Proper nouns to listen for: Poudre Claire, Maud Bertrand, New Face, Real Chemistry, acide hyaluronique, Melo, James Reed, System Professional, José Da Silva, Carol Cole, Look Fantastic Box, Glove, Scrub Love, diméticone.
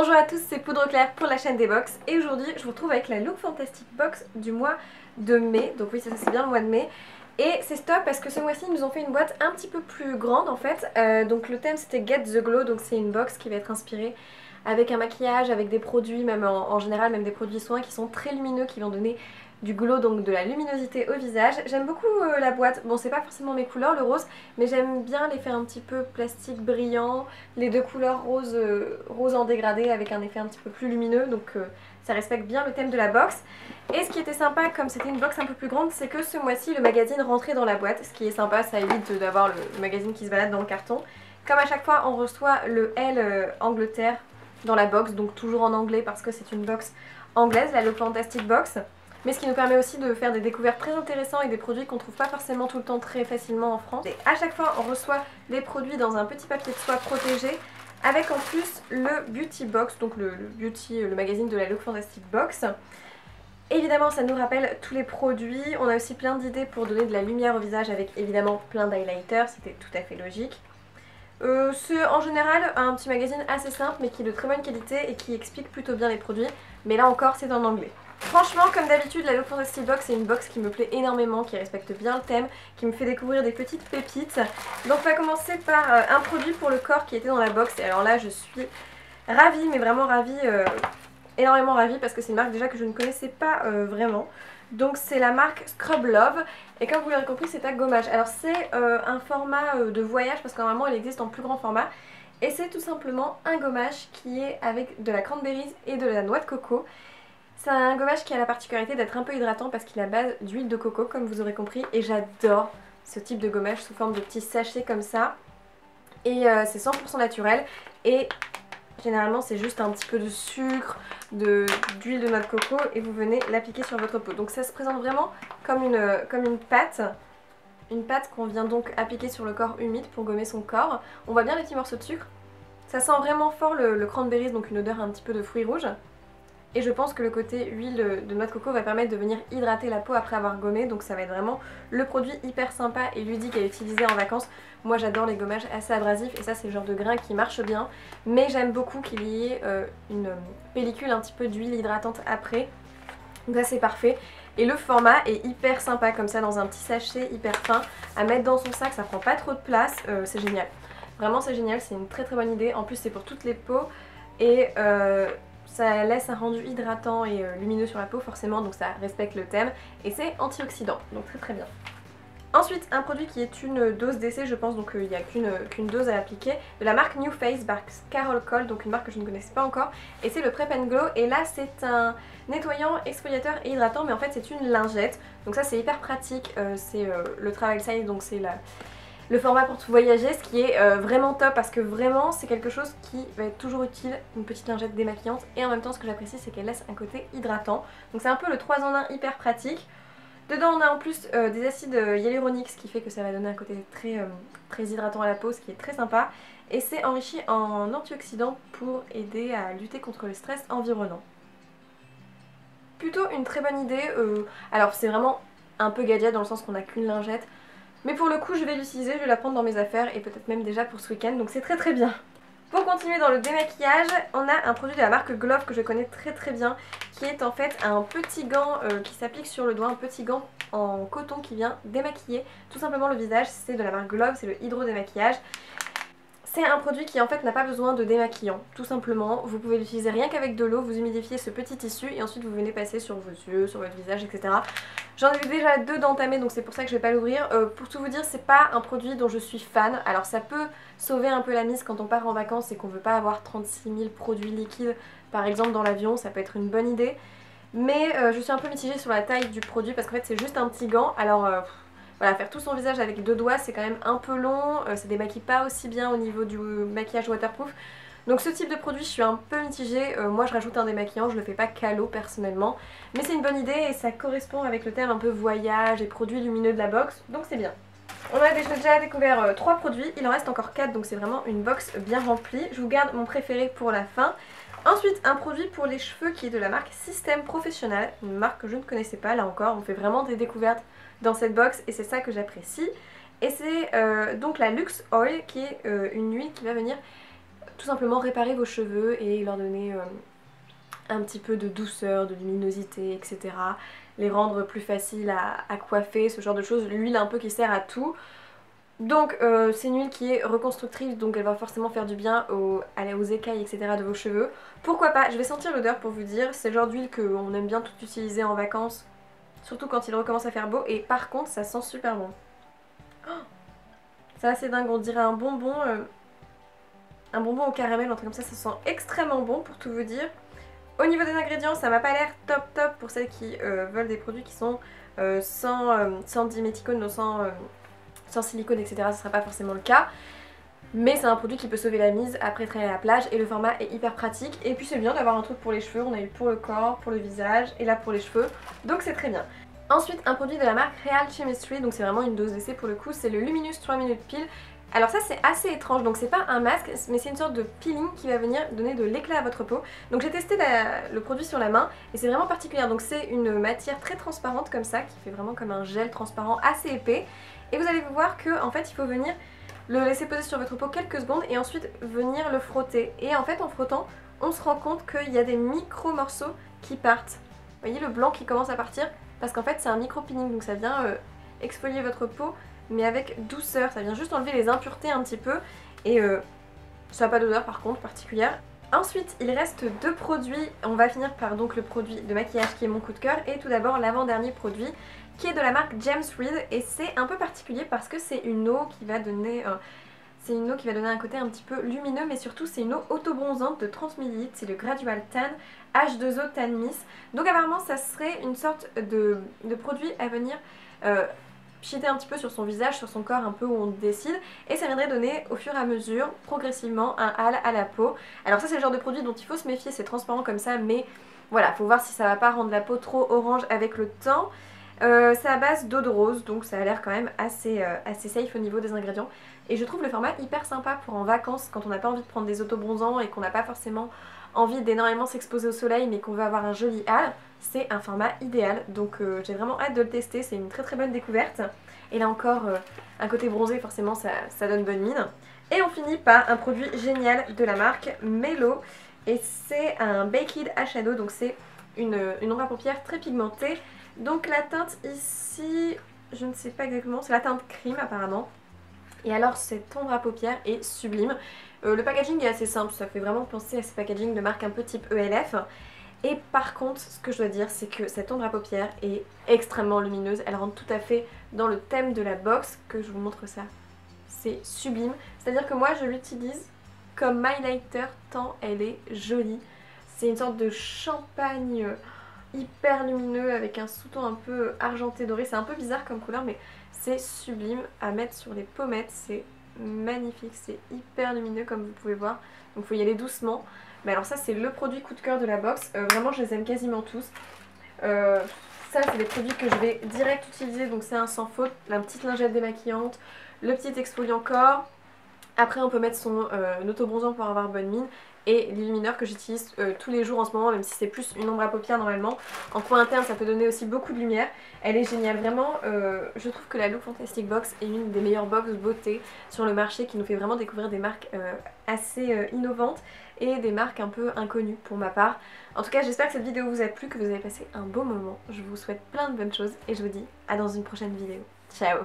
Bonjour à tous, c'est Poudre Claire pour la chaîne des box et aujourd'hui je vous retrouve avec la Look Fantastic Box du mois de mai. Donc oui, ça c'est bien le mois de mai. Et c'est top parce que ce mois-ci ils nous ont fait une boîte un petit peu plus grande en fait. Donc le thème c'était Get the Glow, donc c'est une box qui va être inspirée avec un maquillage, avec des produits, même en général même des produits soins qui sont très lumineux, qui vont donner du glow, donc de la luminosité au visage. J'aime beaucoup la boîte, bon c'est pas forcément mes couleurs le rose, mais j'aime bien les faire un petit peu plastique brillant, les deux couleurs rose, rose en dégradé avec un effet un petit peu plus lumineux, donc ça respecte bien le thème de la box. Et ce qui était sympa, comme c'était une box un peu plus grande, c'est que ce mois-ci le magazine rentrait dans la boîte, ce qui est sympa, ça évite d'avoir le magazine qui se balade dans le carton. Comme à chaque fois on reçoit le L Angleterre dans la box, donc toujours en anglais parce que c'est une box anglaise, la Look Fantastic Box. Mais ce qui nous permet aussi de faire des découvertes très intéressantes et des produits qu'on trouve pas forcément tout le temps très facilement en France. Et à chaque fois on reçoit des produits dans un petit papier de soie protégé avec en plus le Beauty Box, donc le magazine de la Look Fantastic Box. Évidemment ça nous rappelle tous les produits, on a aussi plein d'idées pour donner de la lumière au visage avec évidemment plein d'highlighters, c'était tout à fait logique. C'est en général un petit magazine assez simple mais qui est de très bonne qualité et qui explique plutôt bien les produits, mais là encore c'est en anglais. Franchement, comme d'habitude, la Look Fantastic Box c'est une box qui me plaît énormément, qui respecte bien le thème, qui me fait découvrir des petites pépites. Donc on va commencer par un produit pour le corps qui était dans la box, et alors là je suis ravie, mais vraiment ravie, énormément ravie, parce que c'est une marque déjà que je ne connaissais pas vraiment. Donc c'est la marque Scrub Love, et comme vous l'aurez compris c'est à gommage. Alors c'est un format de voyage parce qu'en normalement il existe en plus grand format, et c'est tout simplement un gommage qui est avec de la cranberries et de la noix de coco. C'est un gommage qui a la particularité d'être un peu hydratant parce qu'il est à base d'huile de coco comme vous aurez compris, et j'adore ce type de gommage sous forme de petits sachets comme ça. Et c'est 100% naturel et généralement c'est juste un petit peu de sucre, d'huile de noix de coco et vous venez l'appliquer sur votre peau. Donc ça se présente vraiment comme une pâte. Une pâte qu'on vient donc appliquer sur le corps humide pour gommer son corps. On voit bien les petits morceaux de sucre. Ça sent vraiment fort le cranberries, donc une odeur un petit peu de fruits rouges. Et je pense que le côté huile de noix de coco va permettre de venir hydrater la peau après avoir gommé. Donc ça va être vraiment le produit hyper sympa et ludique à utiliser en vacances. Moi j'adore les gommages assez abrasifs et ça c'est le genre de grain qui marche bien. Mais j'aime beaucoup qu'il y ait une pellicule un petit peu d'huile hydratante après. Donc ça c'est parfait. Et le format est hyper sympa comme ça dans un petit sachet hyper fin à mettre dans son sac. Ça prend pas trop de place, c'est génial. Vraiment c'est génial, c'est une très très bonne idée. En plus c'est pour toutes les peaux et... ça laisse un rendu hydratant et lumineux sur la peau forcément, donc ça respecte le thème et c'est antioxydant, donc très très bien. Ensuite un produit qui est une dose d'essai je pense, donc il n'y a qu'une dose à appliquer, de la marque New Face par Carol Cole, donc une marque que je ne connaissais pas encore, et c'est le Prep & Glow, et là c'est un nettoyant, exfoliateur et hydratant, mais en fait c'est une lingette, donc ça c'est hyper pratique, c'est le travel size, donc c'est le format pour tout voyager, ce qui est vraiment top parce que vraiment c'est quelque chose qui va être toujours utile, une petite lingette démaquillante, et en même temps ce que j'apprécie c'est qu'elle laisse un côté hydratant, donc c'est un peu le 3 en 1 hyper pratique. Dedans on a en plus des acides hyaluroniques, ce qui fait que ça va donner un côté très, très hydratant à la peau, ce qui est très sympa, et c'est enrichi en antioxydants pour aider à lutter contre le stress environnant. Plutôt une très bonne idée, alors c'est vraiment un peu gadget dans le sens qu'on n'a qu'une lingette, mais pour le coup je vais l'utiliser, je vais la prendre dans mes affaires et peut-être même déjà pour ce week-end, donc c'est très très bien. Pour continuer dans le démaquillage, on a un produit de la marque Glove que je connais très très bien, qui est en fait un petit gant qui s'applique sur le doigt, un petit gant en coton qui vient démaquiller tout simplement le visage, c'est de la marque Glove, c'est le hydro-démaquillage. C'est un produit qui en fait n'a pas besoin de démaquillant, tout simplement, vous pouvez l'utiliser rien qu'avec de l'eau, vous humidifiez ce petit tissu et ensuite vous venez passer sur vos yeux, sur votre visage, etc. J'en ai déjà deux d'entamés donc c'est pour ça que je vais pas l'ouvrir. Pour tout vous dire c'est pas un produit dont je suis fan, alors ça peut sauver un peu la mise quand on part en vacances et qu'on veut pas avoir 36 000 produits liquides par exemple dans l'avion, ça peut être une bonne idée. Mais je suis un peu mitigée sur la taille du produit parce qu'en fait c'est juste un petit gant, alors... voilà, faire tout son visage avec deux doigts c'est quand même un peu long, ça démaquille pas aussi bien au niveau du maquillage waterproof. Donc ce type de produit je suis un peu mitigée, moi je rajoute un démaquillant, je le fais pas qu'à l'eau personnellement. Mais c'est une bonne idée et ça correspond avec le thème un peu voyage et produits lumineux de la box, donc c'est bien. On a déjà découvert 3 produits, il en reste encore 4 donc c'est vraiment une box bien remplie. Je vous garde mon préféré pour la fin. Ensuite un produit pour les cheveux qui est de la marque System Professional, une marque que je ne connaissais pas, là encore on fait vraiment des découvertes dans cette box et c'est ça que j'apprécie. Et c'est donc la Luxe Oil qui est une huile qui va venir tout simplement réparer vos cheveux et leur donner un petit peu de douceur, de luminosité, etc. Les rendre plus faciles à coiffer, ce genre de choses. L'huile un peu qui sert à tout. Donc c'est une huile qui est reconstructrice, donc elle va forcément faire du bien aux écailles, etc. de vos cheveux. Pourquoi pas, je vais sentir l'odeur pour vous dire, c'est le genre d'huile qu'on aime bien tout utiliser en vacances, surtout quand il recommence à faire beau, et par contre ça sent super bon. Oh, ça c'est dingue, on dirait un bonbon au caramel, un truc comme ça, ça sent extrêmement bon pour tout vous dire. Au niveau des ingrédients, ça m'a pas l'air top top pour celles qui veulent des produits qui sont sans diméticone, non, sans silicone, etc. Ce ne sera pas forcément le cas, mais c'est un produit qui peut sauver la mise après traîner à la plage, et le format est hyper pratique, et puis c'est bien d'avoir un truc pour les cheveux. On a eu pour le corps, pour le visage, et là pour les cheveux, donc c'est très bien. Ensuite, un produit de la marque Real Chemistry, donc c'est vraiment une dose d'essai pour le coup, c'est le Luminous 3 minutes peel. Alors ça c'est assez étrange, donc c'est pas un masque, mais c'est une sorte de peeling qui va venir donner de l'éclat à votre peau. Donc j'ai testé le produit sur la main et c'est vraiment particulier. Donc c'est une matière très transparente comme ça, qui fait vraiment comme un gel transparent assez épais. Et vous allez voir que en fait il faut venir le laisser poser sur votre peau quelques secondes et ensuite venir le frotter. Et en fait en frottant, on se rend compte qu'il y a des micro morceaux qui partent. Vous voyez le blanc qui commence à partir, parce qu'en fait c'est un micro peeling, donc ça vient exfolier votre peau, mais avec douceur, ça vient juste enlever les impuretés un petit peu, et ça n'a pas d'odeur par contre particulière. Ensuite il reste deux produits, on va finir par donc le produit de maquillage qui est mon coup de cœur, et tout d'abord l'avant-dernier produit qui est de la marque James Reed, et c'est un peu particulier parce que c'est une eau qui va donner un côté un petit peu lumineux, mais surtout c'est une eau autobronzante de 30 ml, c'est le Gradual Tan H2O Tan Mist. Donc apparemment ça serait une sorte de produit à venir pchiter un petit peu sur son visage, sur son corps, un peu où on décide, et ça viendrait donner au fur et à mesure, progressivement, un halo à la peau. Alors ça c'est le genre de produit dont il faut se méfier, c'est transparent comme ça, mais voilà, faut voir si ça va pas rendre la peau trop orange avec le temps. C'est à base d'eau de rose, donc ça a l'air quand même assez safe au niveau des ingrédients, et je trouve le format hyper sympa pour en vacances, quand on n'a pas envie de prendre des autobronzants et qu'on n'a pas forcément envie d'énormément s'exposer au soleil, mais qu'on veut avoir un joli halo. C'est un format idéal, donc j'ai vraiment hâte de le tester, c'est une très très bonne découverte. Et là encore, un côté bronzé forcément, ça donne bonne mine. Et on finit par un produit génial de la marque Melo, et c'est un Baked Eyeshadow, donc c'est une ombre à paupières très pigmentée. Donc la teinte ici, je ne sais pas exactement, c'est la teinte crème apparemment. Et alors cette ombre à paupières est sublime. Le packaging est assez simple, ça fait vraiment penser à ces packagings de marque un peu type ELF. Et par contre, ce que je dois dire, c'est que cette ombre à paupières est extrêmement lumineuse. Elle rentre tout à fait dans le thème de la box, que je vous montre ça. C'est sublime. C'est-à-dire que moi, je l'utilise comme highlighter tant elle est jolie. C'est une sorte de champagne hyper lumineux avec un sous-ton un peu argenté doré. C'est un peu bizarre comme couleur, mais c'est sublime à mettre sur les pommettes. C'est magnifique, c'est hyper lumineux comme vous pouvez voir. Donc il faut y aller doucement. Mais alors ça c'est le produit coup de cœur de la box, vraiment je les aime quasiment tous. Ça c'est des produits que je vais direct utiliser, donc c'est un sans faute, la petite lingette démaquillante, le petit exfoliant corps. Après on peut mettre son autobronzant pour avoir bonne mine, et l'illumineur que j'utilise tous les jours en ce moment, même si c'est plus une ombre à paupières normalement. En coin interne ça peut donner aussi beaucoup de lumière, elle est géniale vraiment. Je trouve que la Look Fantastic Box est une des meilleures box beauté sur le marché, qui nous fait vraiment découvrir des marques assez innovantes et des marques un peu inconnues pour ma part. En tout cas j'espère que cette vidéo vous a plu, que vous avez passé un beau moment. Je vous souhaite plein de bonnes choses et je vous dis à dans une prochaine vidéo. Ciao!